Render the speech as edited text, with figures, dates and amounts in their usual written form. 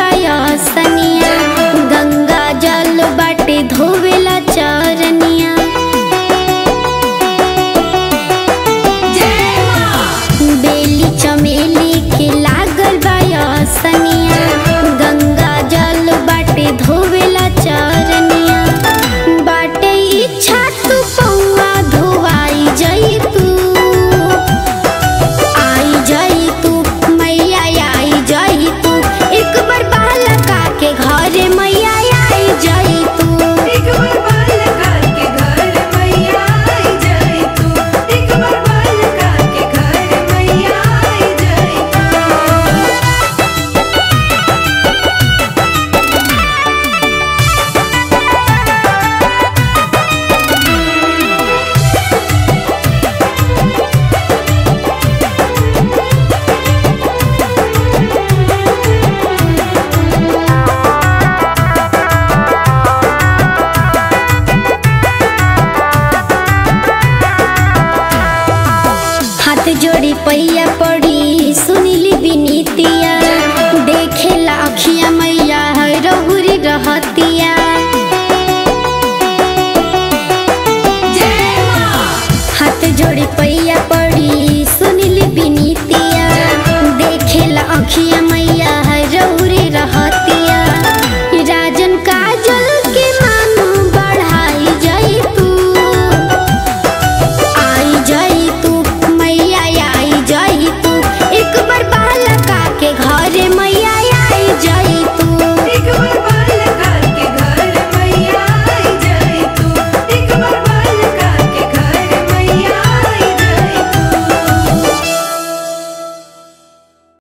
गया सनिया, गंगा जल बाटे धोवेला चरनिया। बेली चमेली के लागल गया सनिया, गंगा जल बाटे धोवेला चरनिया। बाटे इच्छा तू पौआ धोवाई जई तू, आई जई तू मैया आई जई तू। एक बार बालका के घरे मैया आई जई तू, एक बार बालका के घरे मैया आई जई तू, एक बार बालका के घरे मैया आई जई तू। हाथ जोड़ी पैया